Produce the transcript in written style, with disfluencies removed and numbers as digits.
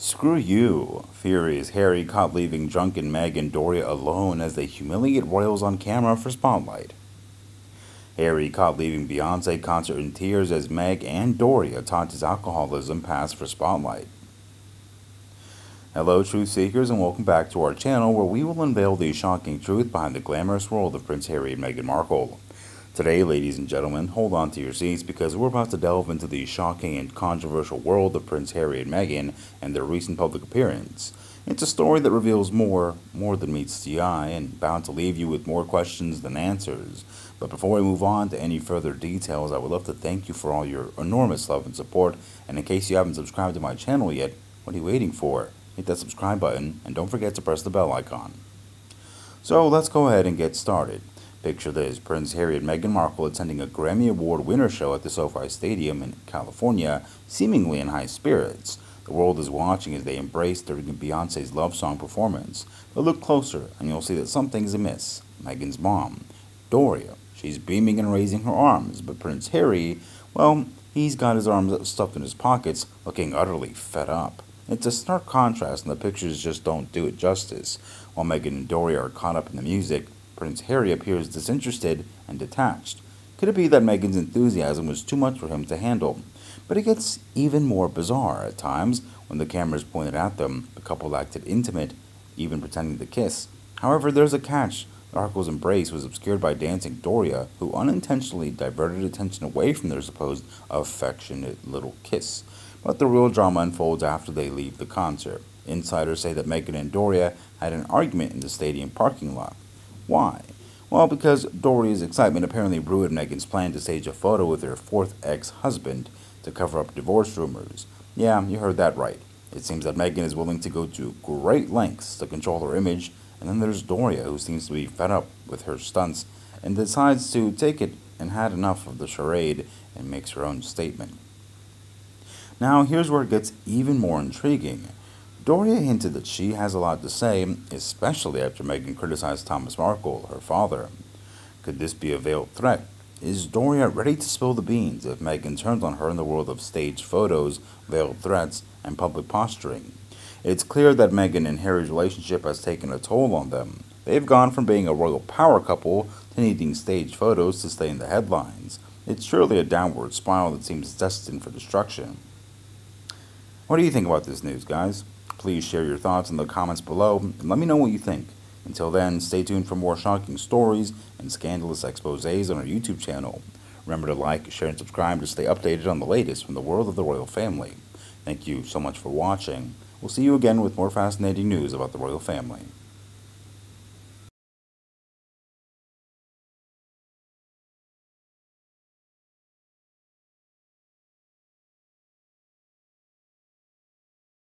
Screw you. Furious Harry caught leaving drunken Meg and Doria alone as they humiliate royals on camera for spotlight. Harry caught leaving Beyonce concert in tears as Meg and Doria taunt his alcoholism pass for spotlight. Hello truth seekers, and welcome back to our channel where we will unveil the shocking truth behind the glamorous world of Prince Harry and Meghan Markle. Today, ladies and gentlemen, hold on to your seats because we're about to delve into the shocking and controversial world of Prince Harry and Meghan and their recent public appearance. It's a story that reveals more than meets the eye, and bound to leave you with more questions than answers. But before we move on to any further details, I would love to thank you for all your enormous love and support, and in case you haven't subscribed to my channel yet, what are you waiting for? Hit that subscribe button, and don't forget to press the bell icon. So let's go ahead and get started. Picture this, Prince Harry and Meghan Markle attending a Grammy Award winner show at the SoFi Stadium in California, seemingly in high spirits. The world is watching as they embrace during Beyonce's love song performance. But look closer and you'll see that something's amiss. Meghan's mom, Doria, she's beaming and raising her arms, but Prince Harry, well, he's got his arms stuffed in his pockets, looking utterly fed up. It's a stark contrast and the pictures just don't do it justice. While Meghan and Doria are caught up in the music, Prince Harry appears disinterested and detached. Could it be that Meghan's enthusiasm was too much for him to handle? But it gets even more bizarre at times. When the camera's pointed at them, the couple acted intimate, even pretending to kiss. However, there's a catch. The Markles' embrace was obscured by dancing Doria, who unintentionally diverted attention away from their supposed affectionate little kiss. But the real drama unfolds after they leave the concert. Insiders say that Meghan and Doria had an argument in the stadium parking lot. Why? Well, because Doria's excitement apparently ruined Meghan's plan to stage a photo with her fourth ex-husband to cover up divorce rumors. Yeah, you heard that right. It seems that Meghan is willing to go to great lengths to control her image, and then there's Doria, who seems to be fed up with her stunts and decides to take it and had enough of the charade and makes her own statement. Now, here's where it gets even more intriguing. Doria hinted that she has a lot to say, especially after Meghan criticized Thomas Markle, her father. Could this be a veiled threat? Is Doria ready to spill the beans if Meghan turns on her in the world of staged photos, veiled threats, and public posturing? It's clear that Meghan and Harry's relationship has taken a toll on them. They've gone from being a royal power couple to needing staged photos to stay in the headlines. It's surely a downward spiral that seems destined for destruction. What do you think about this news, guys? Please share your thoughts in the comments below and let me know what you think. Until then, stay tuned for more shocking stories and scandalous exposés on our YouTube channel. Remember to like, share, and subscribe to stay updated on the latest from the world of the royal family. Thank you so much for watching. We'll see you again with more fascinating news about the royal family.